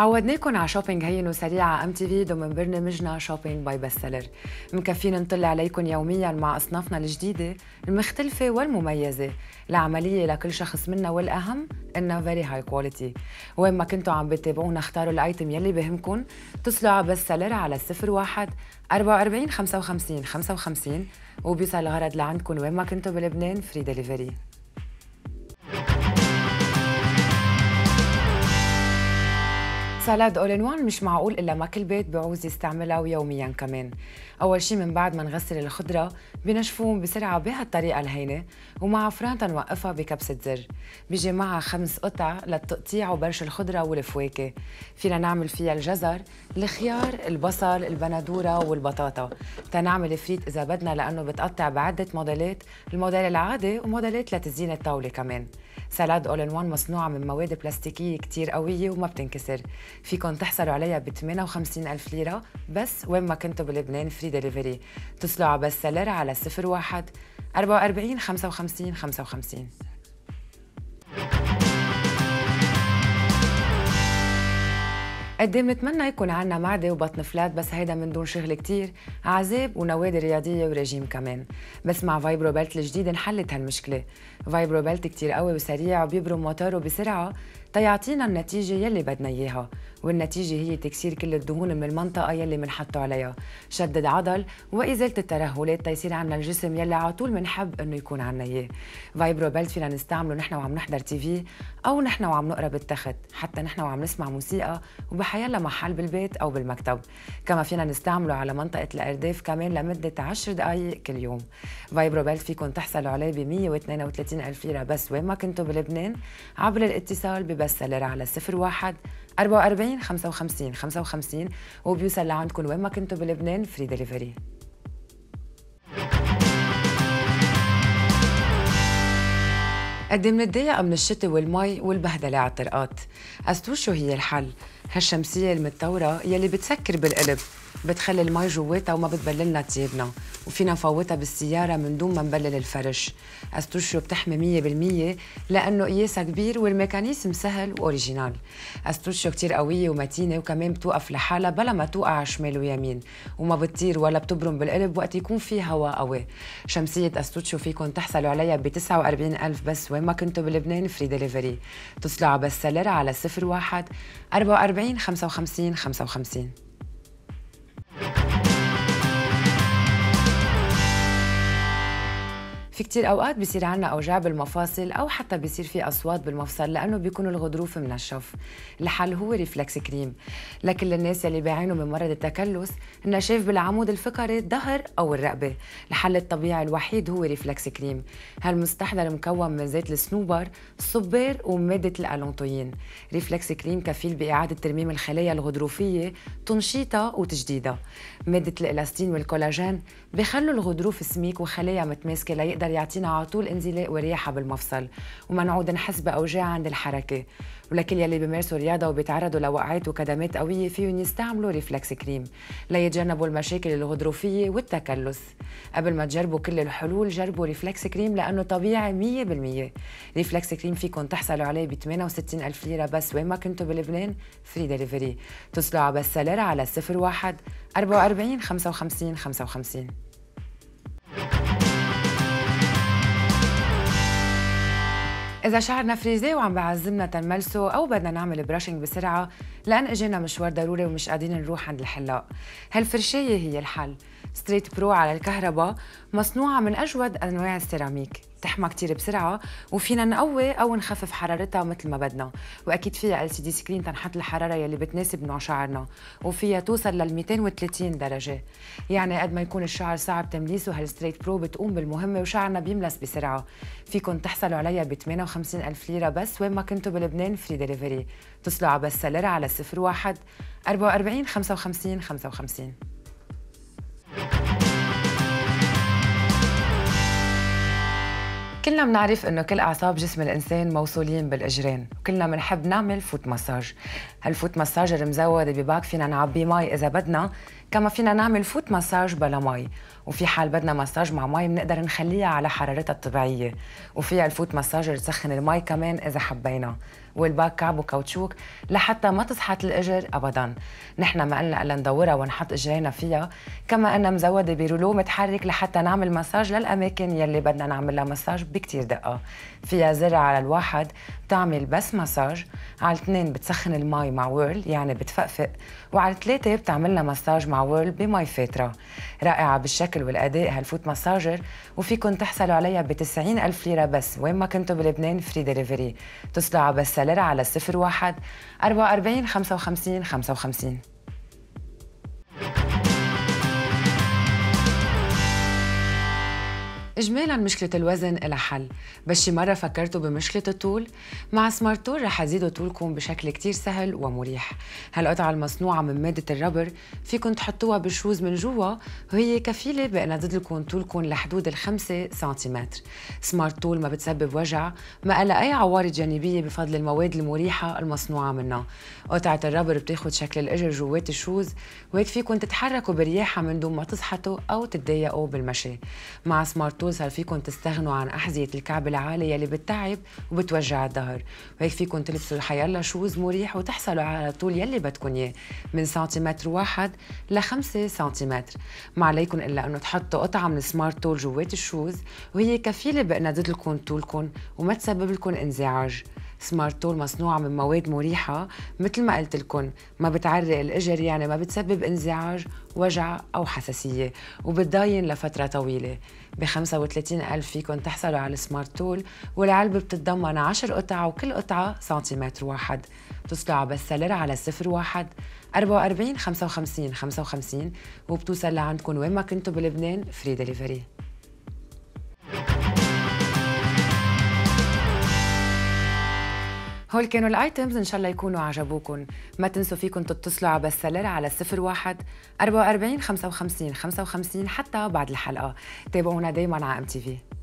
عودناكم على شوبينج هين وسريعه MTV ضمن برنامجنا شوبينج باي باس سيلر. مكفين نطلع عليكم يوميا مع اصنافنا الجديده المختلفه والمميزه، العمليه لكل شخص منا، والاهم انها فيري هاي كواليتي. وين ما كنتوا عم بتابعونا اختاروا الايتم يلي بهمكم، اتصلوا على باس سيلر على 01 44 55 55 وبيوصل الغرض لعندكم وين ما كنتوا بلبنان فري دليفري. سالاد اول ان وان مش معقول الا ما كل بيت بيعوز يستعملها ويوميا كمان. اول شي من بعد ما نغسل الخضره بنشفوهم بسرعه بهالطريقه الهينه، ومع فرانتا نوقفها بكبسه زر، بيجي معها 5 قطع للتقطيع وبرش الخضره والفواكه، فينا نعمل فيها الجزر، الخيار، البصل، البندوره والبطاطا، تنعمل فريت اذا بدنا لانه بتقطع بعده موديلات، الموديل العادي وموديلات لتزيين الطاوله كمان. سالاد اول ان وان مصنوعه من مواد بلاستيكيه كتير قويه وما بتنكسر، فيكن تحصلوا عليها ب 58,000 ليرة بس وين ما كنتوا بلبنان فري دليفري. اتصلوا على باس سيلر على 01 44 55 55. قد ايه بنتمنى يكون عنا معده وبطن فلات، بس هيدا من دون شغل كتير، عذاب ونوادي رياضيه ورجيم كمان. بس مع فايبرو بيلت الجديد انحلت هالمشكله. فايبرو بيلت كتير قوي وسريع وبيبرم موتوره بسرعه تيعطينا النتيجه يلي بدنا اياها، والنتيجه هي تكسير كل الدهون من المنطقه يلي بنحطوا عليها، شدد عضل وازاله الترهلات تيصير عنا الجسم يلي على طول بنحب انه يكون عنا اياه. فايبرو بيلت فينا نستعمله نحن وعم نحضر تي في، او نحن وعم نقرا بالتخت، حتى نحن وعم نسمع موسيقى، وبحيلا محل بالبيت او بالمكتب. كما فينا نستعمله على منطقه الارداف كمان لمده 10 دقائق كل يوم. فايبرو بيلت فيكم تحصلوا عليه ب 132,000 ليره بس وين ما كنتوا بلبنان، عبر الاتصال ببس سيلر على 01 44 55 55 وبيوصل لعندكم وين ما كنتوا بلبنان فري دليفري. قد ايه بنتضايق من الشتاء والمي والبهدله على الطرقات، أستوشو هي الحل، هالشمسيه المتطوره يلي بتسكر بالقلب، بتخلي المي جواتها وما بتبللنا تيابنا، وفينا نفوتها بالسياره من دون ما نبلل الفرش. أستوشو بتحمي 100% لانه قياسها كبير والميكانيزم سهل واوريجينال. أستوشو كتير قويه ومتينه وكمان بتوقف لحالها بلا ما توقع شمال ويمين، وما بتطير ولا بتبرم بالقلب وقت يكون في هواء قوي. شمسيه أستوشو فيكم تحصلوا عليها ب 49,000 بس وين ما كنتوا بلبنان فري دليفري. اتصلوا على باس سيلر على 01 44 55 55. في كتير اوقات بصير عنا اوجاع بالمفاصل او حتى بصير في اصوات بالمفصل لانه بيكونوا الغضروف منشف. الحل هو ريفلكس كريم لكل الناس اللي بيعانوا من مرض التكلس، النشاف بالعمود الفقري، الظهر او الرقبه. الحل الطبيعي الوحيد هو ريفلكس كريم. هالمستحضر مكون من زيت الصنوبر، الصبير وماده الالونتوين. ريفلكس كريم كفيل باعاده ترميم الخلايا الغضروفيه، تنشيطها وتجديدها. ماده الالاستين والكولاجين بيخلوا الغضروف سميك وخلايا متماسكه ليقدر يعطينا على طول انزلاق ورياحه بالمفصل، وما نعود نحس باوجاع عند الحركه. ولكل يلي بيمارسوا رياضه وبيتعرضوا لوقعات وكدمات قويه فيهم يستعملوا ريفلكس كريم ليتجنبوا المشاكل الغضروفيه والتكلس. قبل ما تجربوا كل الحلول جربوا ريفلكس كريم لانه طبيعي 100%. ريفلكس كريم فيكم تحصلوا عليه ب 68,000 ليره بس وين ما كنتوا بلبنان فري دليفري. اتصلوا على باس سيلر على 01 44 55 55. إذا شعرنا فريزي وعم بعزمنا تنملسه أو بدنا نعمل براشنج بسرعة لأن إجينا مشوار ضروري ومش قادرين نروح عند الحلاق، هالفرشاية هي الحل. ستريت برو على الكهرباء، مصنوعة من أجود أنواع السيراميك، بتحمى كتير بسرعة وفينا نقوي أو نخفف حرارتها مثل ما بدنا، وأكيد فيها LCD سكرين تنحط الحرارة يلي بتناسب نوع شعرنا، وفيها توصل لل 230 درجة. يعني قد ما يكون الشعر صعب تمليسه هالستريت برو بتقوم بالمهمة وشعرنا بيملس بسرعة. فيكم تحصلوا عليها ب 58,000 ليرة بس وين ما كنتوا بلبنان فري دليفري. اتصلوا على باس سيلر على 01 44 55 55. كلنا بنعرف انه كل اعصاب جسم الانسان موصولين بالاجرين، وكلنا بنحب نعمل فوت مساج. هالفوت مساجر مزود بباك فينا نعبي مي اذا بدنا، كما فينا نعمل فوت مساج بلا مي، وفي حال بدنا مساج مع مي بنقدر نخليها على حرارتها الطبيعية، وفيها الفوت مساج تسخن المي كمان إذا حبينا، والباك كعب وكاوتشوك لحتى ما تسحت الإجر أبداً. نحن ما قلنا إلا ندورها ونحط إجرينا فيها، كما أنها مزودة برولو متحرك لحتى نعمل مساج للأماكن يلي بدنا نعمل لها مساج بكتير دقة. فيها زر على الواحد بتعمل بس مساج، على الاثنين بتسخن المي مع ويرل يعني بتفقفق، وعلى الثلاثة بتعملنا مساج مع ويرل بمي فاترة. رائعة بالشكل والأداء هالفوت مساجر، وفيكن تحصلوا عليها ب90,000 ليرة بس وين ما كنتوا بلبنان، فري ديليفري. اتصلوا على باس سيلر على 01 44 55 55. إجمالاً مشكلة الوزن إلى حل، بس شي مرة فكرتوا بمشكلة الطول؟ مع سمارت تول رح يزيدوا طولكم بشكل كتير سهل ومريح. هالقطعة المصنوعة من مادة الربر فيكن تحطوها بالشوز من جوا، وهي كفيلة بأنها تزيدلكم طولكم لحدود 5 سنتيمتر. سمارت تول ما بتسبب وجع، ما إلا أي عوارض جانبية بفضل المواد المريحة المصنوعة منها. قطعة الربر بتاخد شكل الإجر جوات الشوز، وهيك فيكن تتحركوا برياحة من دون ما تصحتوا أو تتضايقوا بالمشي. مع سمارت تول صار فيكن تستغنوا عن أحذية الكعب العالية اللي بتتعب وبتوجع الظهر، وهيك فيكن تلبسوا الحيالله شوز مريح وتحصلوا على طول يلي بدكن اياه من 1 سنتيمتر ل 5 سنتيمتر. ما عليكن إلا إنه تحطوا قطعة من سمارت تول جوات الشوز، وهي كفيلة بأنها تزيدلكن طولكن وما تسببلكن انزعاج. سمارت تول مصنوعة من مواد مريحة مثل ما قلتلكن، ما بتعرق الإجر يعني ما بتسبب انزعاج، وجع أو حساسية، وبتضاين لفترة طويلة. ب35,000 فيكن تحصلوا على سمارت تول، والعلبة بتتضمن 10 قطع وكل قطعة 1 سنتيمتر. بتصلوا على باس سيلر على 01 44 55 55 وبتوصل لعندكن وين ما كنتوا بلبنان، فري ديليفري. هول كانوا الايتمز، ان شاء الله يكونوا عجبوكن. ما تنسوا فيكن تتصلوا على باس سيلر على 01 44 55 55 حتى بعد الحلقه. تابعونا دايما على MTV.